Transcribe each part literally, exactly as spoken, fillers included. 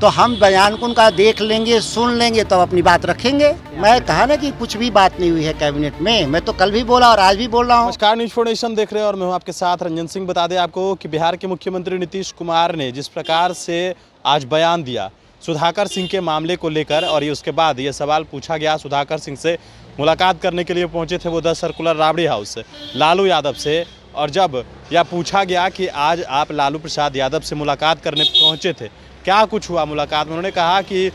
तो हम बयान को उनका देख लेंगे, सुन लेंगे, तब अपनी बात रखेंगे। मैं कहा ना कि कुछ भी बात नहीं हुई है कैबिनेट में, मैं तो कल भी बोला और आज भी बोल रहा हूँ। नमस्कार, न्यूज़ फाउंडेशन देख रहे हैं और मैं हूँ आपके साथ रंजन सिंह। बता दें आपको कि बिहार के मुख्यमंत्री नीतीश कुमार ने जिस प्रकार से आज बयान दिया सुधाकर सिंह के मामले को लेकर, और ये उसके बाद ये सवाल पूछा गया, सुधाकर सिंह से मुलाकात करने के लिए पहुँचे थे वो दस सर्कुलर राबड़ी हाउस से लालू यादव से, और जब यह पूछा गया कि आज आप लालू प्रसाद यादव से मुलाकात करने पहुँचे थे, क्या कुछ हुआ मुलाकात में, उन्होंने कहा कि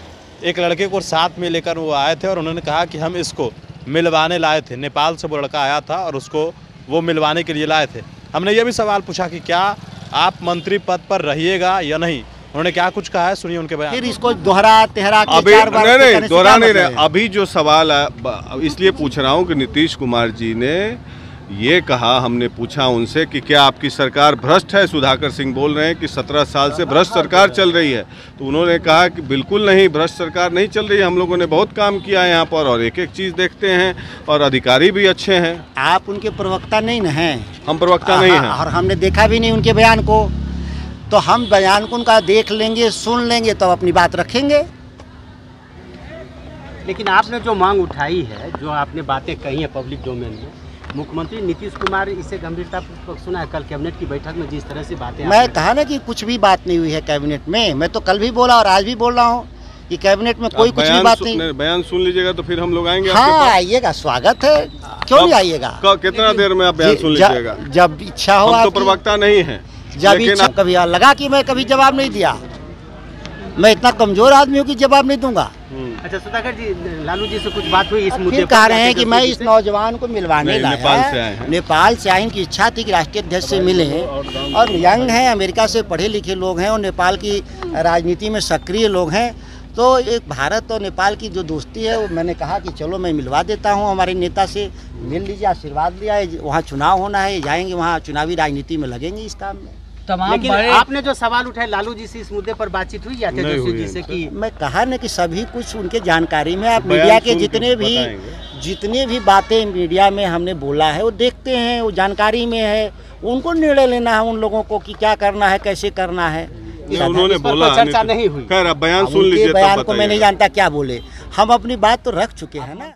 एक लड़के को साथ में लेकर वो आए थे और उन्होंने कहा कि हम इसको मिलवाने लाए थे, नेपाल से वो लड़का आया था और उसको वो मिलवाने के लिए लाए थे। हमने ये भी सवाल पूछा कि क्या आप मंत्री पद पर रहिएगा या नहीं, उन्होंने क्या कुछ कहा है, सुनिए उनके बयान। फिर इसको दोहरा तेहरा अभी नहीं नहीं दोहरा नहीं रहे। अभी जो सवाल इसलिए पूछ रहा हूँ कि नीतीश कुमार जी ने ये कहा, हमने पूछा उनसे कि क्या आपकी सरकार भ्रष्ट है, सुधाकर सिंह बोल रहे हैं कि सत्रह साल से भ्रष्ट सरकार चल रही है, तो उन्होंने कहा कि बिल्कुल नहीं, भ्रष्ट सरकार नहीं चल रही है, हम लोगों ने बहुत काम किया है यहाँ पर और एक एक चीज़ देखते हैं और अधिकारी भी अच्छे हैं। आप उनके प्रवक्ता नहीं ना हैं। हम प्रवक्ता नहीं हैं और हमने देखा भी नहीं उनके बयान को, तो हम बयान को उनका देख लेंगे, सुन लेंगे, तब अपनी बात रखेंगे। लेकिन आपने जो मांग उठाई है, जो आपने बातें कही हैं पब्लिक डोमेन में, मुख्यमंत्री नीतीश कुमार इसे गंभीरता पूर्वक सुना है कल कैबिनेट की बैठक में जिस तरह से बातें। मैं कहा ना कि कुछ भी बात नहीं हुई है कैबिनेट में, मैं तो कल भी बोला और आज भी बोल रहा हूँ कि कैबिनेट में कोई कुछ भी बात नहीं। बयान सुन लीजिएगा तो फिर हम लोग आएंगे। हाँ आइएगा, स्वागत है, क्यों नहीं आइएगा। कितना देर में आप बयान सुन लीजिएगा जब इच्छा हो। आप प्रवक्ता नहीं है, जब कभी लगा कि मैं कभी जवाब नहीं दिया, मैं इतना कमजोर आदमी हूँ कि जवाब नहीं दूंगा। अच्छा सुधाकर जी, लालू जी से कुछ बात हुई इस मुद्दे पर? कह रहे हैं कि मैं इस नौजवान को मिलवाने लाया, नेपाल से आए हैं, नेपाल से आए, इनकी इच्छा थी कि राष्ट्रीय अध्यक्ष से मिले और यंग हैं, अमेरिका से पढ़े लिखे लोग हैं और नेपाल की राजनीति में सक्रिय लोग हैं, तो एक भारत और नेपाल की जो दोस्ती है वो मैंने कहा कि चलो मैं मिलवा देता हूँ हमारे नेता से, मिल लीजिए, आशीर्वाद लिया। वहाँ चुनाव होना है, जाएंगे वहाँ, चुनावी राजनीति में लगेंगे इस काम में। लेकिन आपने जो सवाल उठाए लालू जी से इस मुद्दे पर बातचीत हुई या तेजस्वी जी से की? मैं कहा ना कि सभी कुछ उनके जानकारी में, आप मीडिया के जितने भी जितने भी बातें मीडिया में हमने बोला है वो देखते हैं, वो जानकारी में है, उनको निर्णय लेना है उन लोगों को कि क्या करना है, कैसे करना है। उन्होंने बोला, चर्चा नहीं हुई, बयान सुन लीजिए, बयान को मैं नहीं जानता क्या बोले, हम अपनी बात तो रख चुके हैं ना।